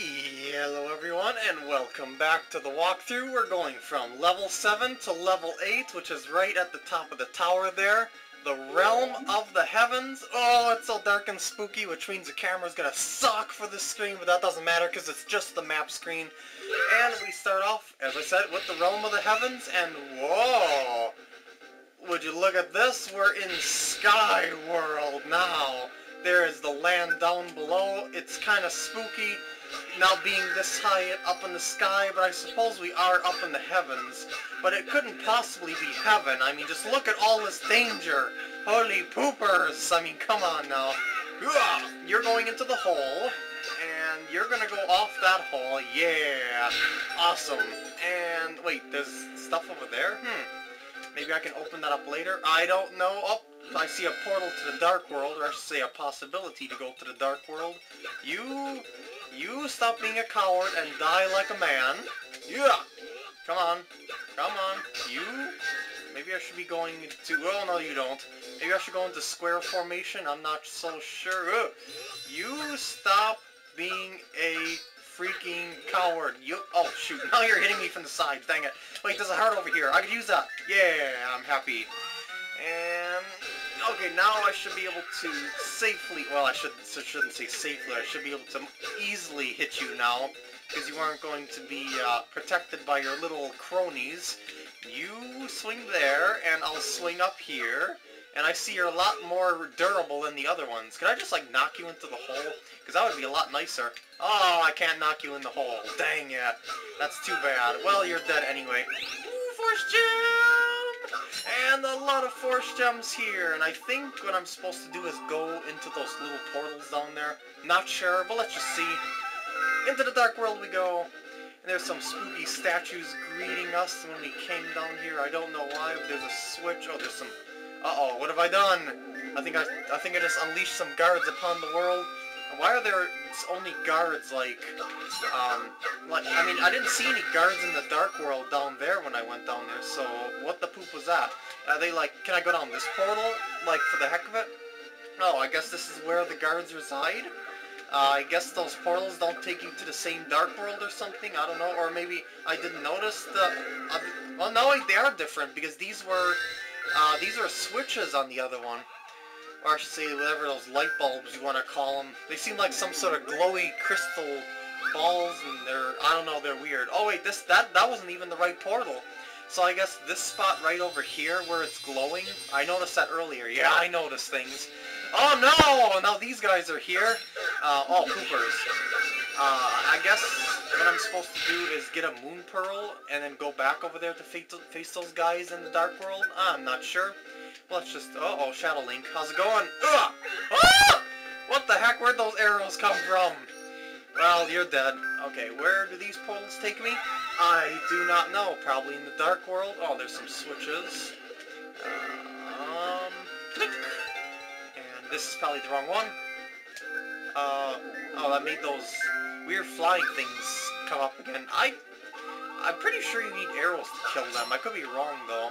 Hello everyone, and welcome back to the walkthrough. We're going from level 7 to level 8, which is right at the top of the tower there. The Realm of the Heavens. Oh, it's so dark and spooky, which means the camera's gonna suck for this screen, but that doesn't matter because it's just the map screen. And we start off, as I said, with the Realm of the Heavens, and whoa! Would you look at this? We're in Sky World now. There is the land down below. It's kind of spooky. Now being this high up in the sky, but I suppose we are up in the heavens. But it couldn't possibly be heaven. I mean, just look at all this danger. Holy poopers. I mean, come on now. You're going into the hole, and you're going to go off that hole. Yeah. Awesome. And, wait, there's stuff over there? Maybe I can open that up later. I don't know. Oh, I see a portal to the dark world, or I should say a possibility to go to the dark world. You stop being a coward and die like a man. Yeah! Come on. Come on. You? Maybe I should be going to... Oh, no, you don't. Maybe I should go into square formation. I'm not so sure. Ugh. You stop being a freaking coward. You... Oh, shoot. Now you're hitting me from the side. Dang it. Wait, there's a heart over here. I could use that. Yeah, I'm happy. And... Okay, now I should be able to safely, well, I shouldn't say safely, I should be able to easily hit you now, because you aren't going to be protected by your little cronies. You swing there, and I'll swing up here, and I see you're a lot more durable than the other ones. Could I just, like, knock you into the hole? Because that would be a lot nicer. Oh, I can't knock you in the hole. Dang it. That's too bad. Well, you're dead anyway. Ooh, Force Gem! And a lot of Force Gems here, and I think what I'm supposed to do is go into those little portals down there. Not sure, but let's just see. Into the dark world we go, and there's some spooky statues greeting us when we came down here. I don't know why, but there's a switch. Oh, there's some... Uh-oh, what have I done? I think I just unleashed some guards upon the world. Why are there only guards, like, I mean, I didn't see any guards in the dark world down there when I went down there, so what the poop was that? Are they like, can I go down this portal, like, for the heck of it? No, I guess this is where the guards reside? I guess those portals don't take you to the same dark world or something, I don't know, or maybe I didn't notice the other... Well, no, wait, they are different, because these are switches on the other one. Or I should say whatever those light bulbs you want to call them. They seem like some sort of glowy crystal balls, and they're, I don't know, they're weird. Oh wait, that wasn't even the right portal. So I guess this spot right over here where it's glowing, I noticed that earlier. Yeah, I noticed things. Oh no! Now these guys are here. Oh, poopers. I guess what I'm supposed to do is get a Moon Pearl and then go back over there to face those guys in the dark world. I'm not sure. Let's just... Uh-oh, Shadow Link. How's it going? Ugh! Ah! What the heck? Where'd those arrows come from? Well, you're dead. Okay, where do these portals take me? I do not know. Probably in the dark world. Oh, there's some switches. And this is probably the wrong one. Oh, that made those weird flying things come up again. I'm pretty sure you need arrows to kill them. I could be wrong, though.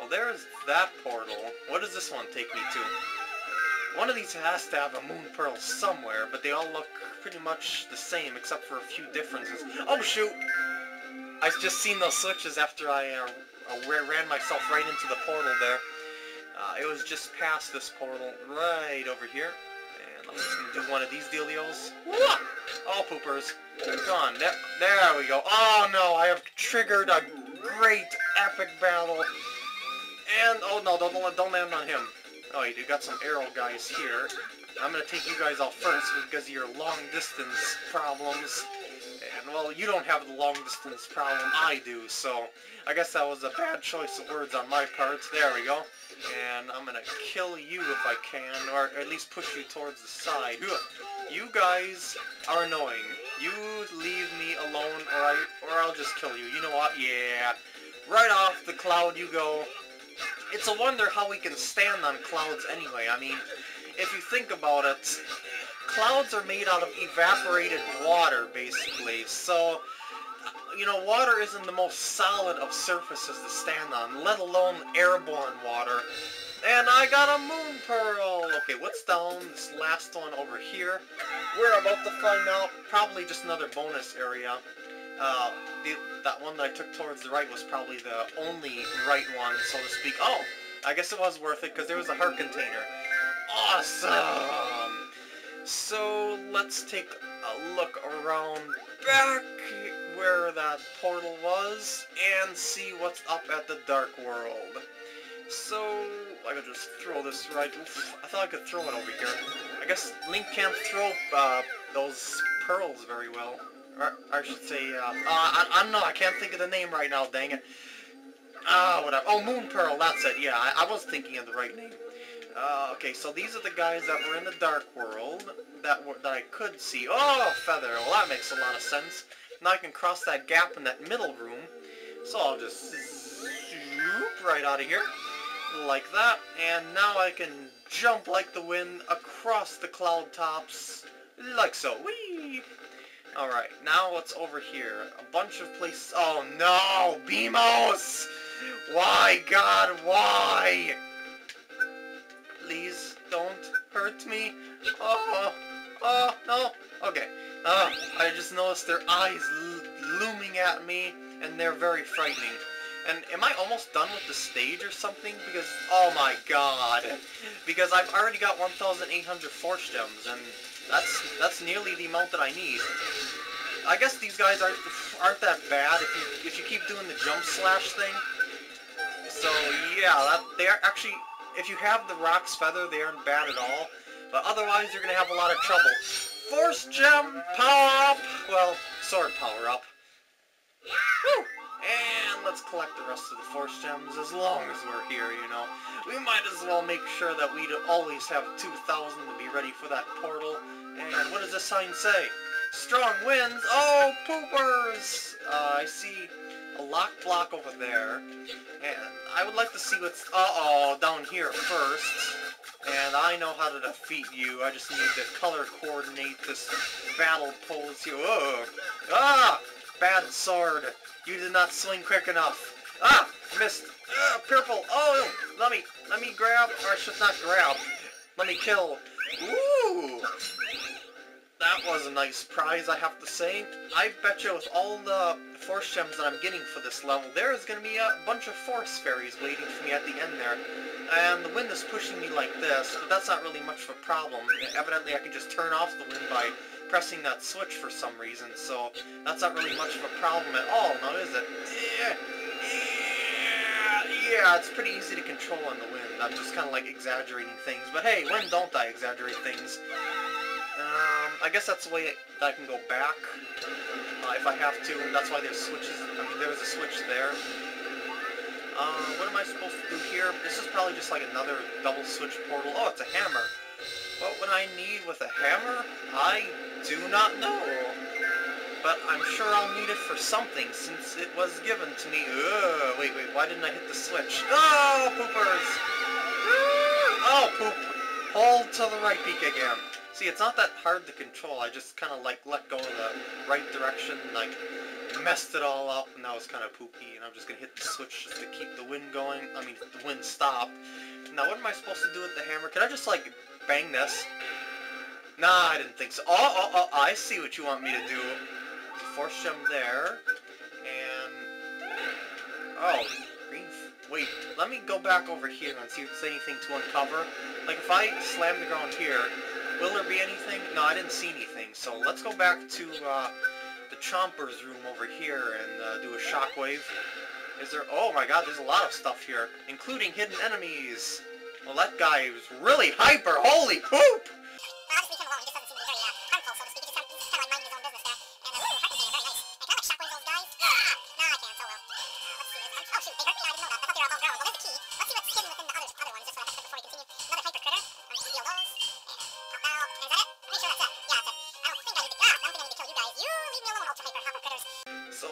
Well, there's that portal. What does this one take me to? One of these has to have a Moon Pearl somewhere, but they all look pretty much the same, except for a few differences. Oh, shoot! I've just seen those switches after I ran myself right into the portal there. It was just past this portal right over here. And I'm just going to do one of these dealios. Whoa! Oh, poopers. Gone. There we go. Oh, no! I have triggered a great epic battle. And, oh no, don't land on him. Oh, you got some arrow guys here. I'm gonna take you guys out first because of your long distance problems. And, well, you don't have the long distance problem, I do, so... I guess that was a bad choice of words on my part. There we go. And I'm gonna kill you if I can, or at least push you towards the side. You guys are annoying. You leave me alone, or I'll just kill you. You know what? Yeah. Right off the cloud you go. It's a wonder how we can stand on clouds anyway. I mean, if you think about it, clouds are made out of evaporated water, basically. So, you know, water isn't the most solid of surfaces to stand on, let alone airborne water. And I got a Moon Pearl! Okay, what's down this last one over here? We're about to find out. Probably just another bonus area. That one that I took towards the right was probably the only right one, so to speak. Oh! I guess it was worth it, because there was a heart container. Awesome! So, let's take a look around back where that portal was, and see what's up at the Dark World. So, I could just throw this right... Oof, I thought I could throw it over here. I guess Link can't throw those pearls very well. Or, I should say, I don't know, I can't think of the name right now, dang it. Whatever. Oh, Moon Pearl, that's it, yeah, I was thinking of the right name. Okay, so these are the guys that were in the Dark World that I could see. Oh, Feather, well that makes a lot of sense. Now I can cross that gap in that middle room, so I'll just zoop right out of here, like that, and now I can jump like the wind across the cloud tops, like so. Whee! Alright, now what's over here? A bunch of places. Oh no! Beamos! Why, God, why? Please don't hurt me. Oh, no. Okay. I just noticed their eyes looming at me, and they're very frightening. And am I almost done with the stage or something? Because, oh my God. Because I've already got 1,800 Force Gems, and... That's nearly the amount that I need. I guess these guys aren't that bad if you keep doing the jump slash thing. So yeah, they are actually, if you have the Rock's Feather, they aren't bad at all. But otherwise, you're gonna have a lot of trouble. Force Gem power up. Well, sword power up. Woo! And let's collect the rest of the Force Gems as long as we're here, you know. We might as well make sure that we always have 2,000 to be ready for that portal. And what does this sign say? Strong winds! Oh, poopers! I see a locked block over there. And I would like to see what's... Uh-oh, down here first. And I know how to defeat you. I just need to color coordinate this battle pose here. Oh! Ah! Bad sword! You did not swing quick enough. Ah! Missed! Purple! Oh! Let me grab, or I should not grab. Let me kill. Ooh! That was a nice prize, I have to say. I bet you with all the Force Gems that I'm getting for this level, there is going to be a bunch of Force Fairies waiting for me at the end there. And the wind is pushing me like this, but that's not really much of a problem. Evidently I can just turn off the wind by pressing that switch for some reason, so that's not really much of a problem at all, now is it? Yeah, it's pretty easy to control on the wind. I'm just kind of like exaggerating things, but hey, when don't I exaggerate things? I guess that's the way that I can go back if I have to, and that's why there's switches. I mean, there was a switch there. What am I supposed to do here? This is probably just like another double switch portal. Oh, it's a hammer. What would I need with a hammer? I do not know. But I'm sure I'll need it for something since it was given to me. Ugh, wait, why didn't I hit the switch? Oh, poopers! Oh, poop! Hold to the right peak again. See, it's not that hard to control. I just kind of like let go of the right direction, like messed it all up, and that was kind of poopy, and I'm just going to hit the switch just to keep the wind going. I mean, the wind stopped. Now, what am I supposed to do with the hammer? Can I just, like, bang this? Nah, I didn't think so. Oh, I see what you want me to do. Force Gem there, and... Oh, green... Wait, let me go back over here and see if there's anything to uncover. Like, if I slam the ground here, will there be anything? No, I didn't see anything, so let's go back to, the Chomper's room over here and do a shockwave. Is there... Oh my God, there's a lot of stuff here, including hidden enemies. Well, that guy was really hyper. Holy poop!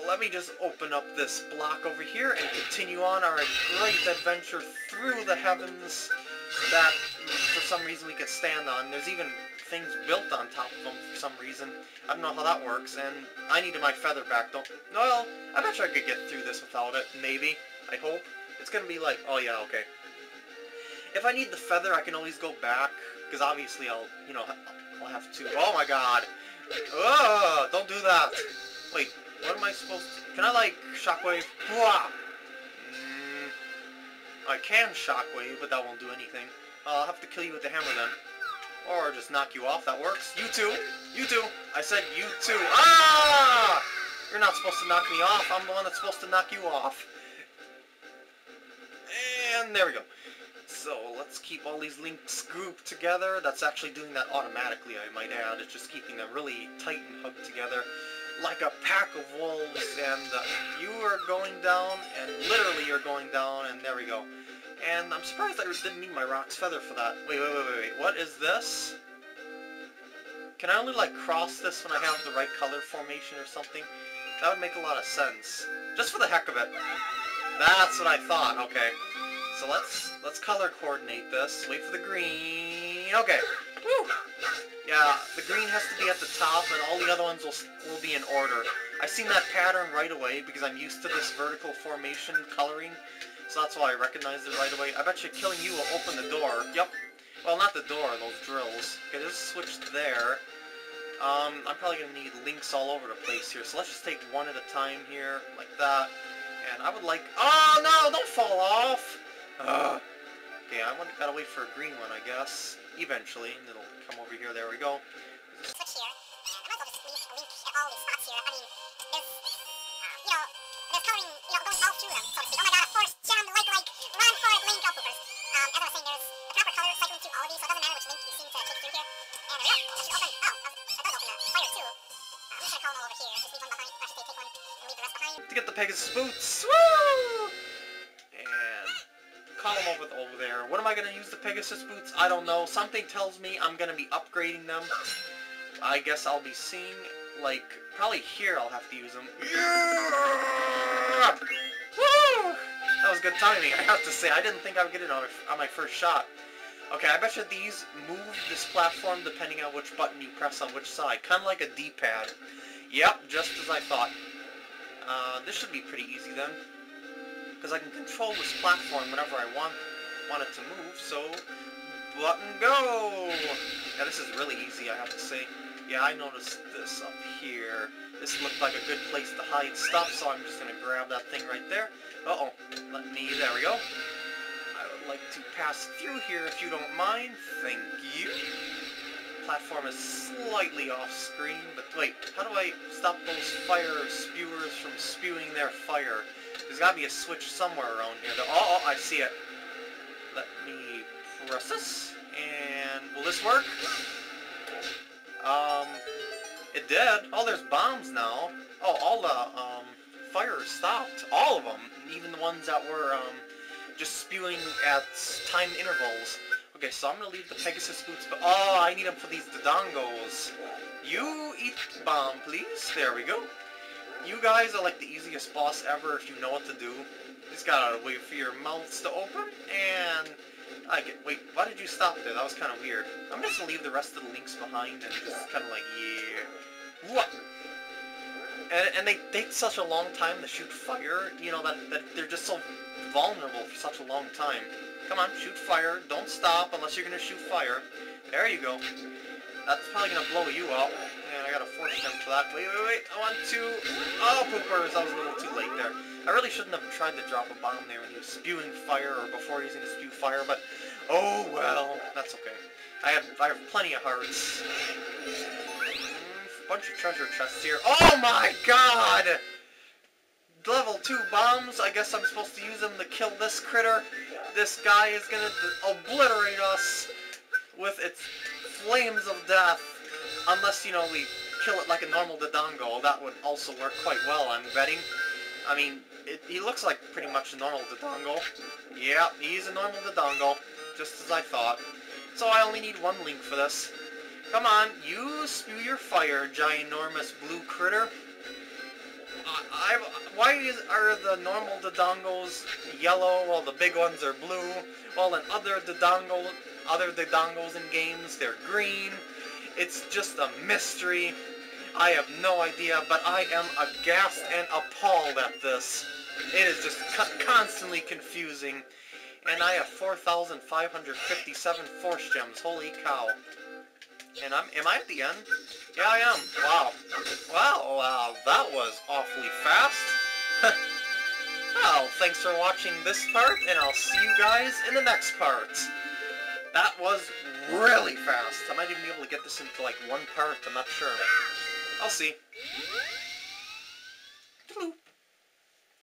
Let me just open up this block over here and continue on our great adventure through the heavens that, for some reason, we could stand on. There's even things built on top of them for some reason. I don't know how that works, and I needed my feather back, don't... Well, I bet you I could get through this without it, maybe. I hope. It's gonna be like... Oh, yeah, okay. If I need the feather, I can always go back, because obviously I'll have to... Oh my god! Oh, don't do that! Wait, what am I supposed to... Can I, like, shockwave? I can shockwave, but that won't do anything. I'll have to kill you with the hammer then. Or just knock you off, that works. You too! You too! I said you too! Ah! You're not supposed to knock me off, I'm the one that's supposed to knock you off. And there we go. So, let's keep all these links grouped together. That's actually doing that automatically, I might add. It's just keeping them really tight and hugged together. Like a pack of wolves, and you are going down, and literally you're going down, and there we go. And I'm surprised I didn't need my Rock's Feather for that. Wait, what is this? Can I only, like, cross this when I have the right color formation or something? That would make a lot of sense. Just for the heck of it. That's what I thought, okay. So let's color coordinate this. Wait for the green. Okay. Woo! Yeah, the green has to be at the top, and all the other ones will be in order. I seen that pattern right away because I'm used to this vertical formation coloring, so that's why I recognized it right away. I bet you killing you will open the door. Yep. Well, not the door, those drills. Okay, there's a switch there. I'm probably gonna need links all over the place here, so let's just take one at a time here, like that. And I would like... Oh no! Don't fall off! Okay, I gotta wait for a green one, I guess. Eventually, and it'll come over here. There we go. There's a switch here, and I might as well just leave all these spots here. I mean, there's coloring, going all through them, so to speak. Oh my god, a Force Gem, like, run for it, link up hoopers. As I was saying, there's the proper color cycling through all of these, so it doesn't matter which link you seem to kick through here. And there we go, it should open, it does open the fire too. I'm just gonna call them all over here, just leave one behind, or should they take one and leave the rest behind. To get the Pegasus boots, woo! Call them over there. What am I going to use the Pegasus boots? I don't know. Something tells me I'm going to be upgrading them. I guess I'll be seeing, like, probably here I'll have to use them. Yeah! Woo! That was good timing, I have to say. I didn't think I would get it on my first shot. Okay, I bet you these move this platform depending on which button you press on which side. Kind of like a D-pad. Yep, just as I thought. This should be pretty easy then, because I can control this platform whenever I want it to move, so... Button go! Yeah, this is really easy, I have to say. Yeah, I noticed this up here. This looked like a good place to hide stuff, so I'm just gonna grab that thing right there. Uh-oh. Let me... There we go. I would like to pass through here if you don't mind. Thank you. Platform is slightly off-screen, but wait. How do I stop those fire spewers from spewing their fire? There's gotta be a switch somewhere around here. Oh, I see it. Let me press this, and will this work? It did. Oh, there's bombs now. Oh, all the fire stopped. All of them, even the ones that were just spewing at timed intervals. Okay, so I'm gonna leave the Pegasus boots, but oh, I need them for these Dodongos. You eat bomb, please. There we go. You guys are like the easiest boss ever if you know what to do. Just gotta wait for your mouths to open, and... Wait, why did you stop there? That was kind of weird. I'm just gonna leave the rest of the links behind and just kind of like, yeah... What? And they take such a long time to shoot fire, you know, that they're just so vulnerable for such a long time. Come on, shoot fire. Don't stop unless you're gonna shoot fire. There you go. That's probably gonna blow you up. And I gotta force them for that. Wait, I want to... Oh, poopers, I was a little too late there. I really shouldn't have tried to drop a bomb there when he was spewing fire, or before he was gonna spew fire, but... Oh, well, that's okay. I have plenty of hearts. Bunch of treasure chests here. Oh my god! Level 2 bombs, I guess I'm supposed to use them to kill this critter. This guy is gonna obliterate us with its flames of death. Unless, you know, we kill it like a normal Dodongo, that would also work quite well, I'm betting. I mean, he looks like pretty much a normal Dodongo. Yeah, he's a normal Dodongo, just as I thought. So I only need one link for this. Come on, you spew your fire, ginormous blue critter. Why are the normal Dodongos yellow while the big ones are blue? Well, in other Dodongos in games, they're green. It's just a mystery. I have no idea, but I am aghast and appalled at this. It is just constantly confusing. And I have 4,557 Force Gems. Holy cow. And am I at the end? Yeah, I am. Wow. Wow, wow, that was awfully fast. Well, thanks for watching this part, and I'll see you guys in the next part. That was really fast. I might even be able to get this into, like, one part. I'm not sure. I'll see. Toodaloo.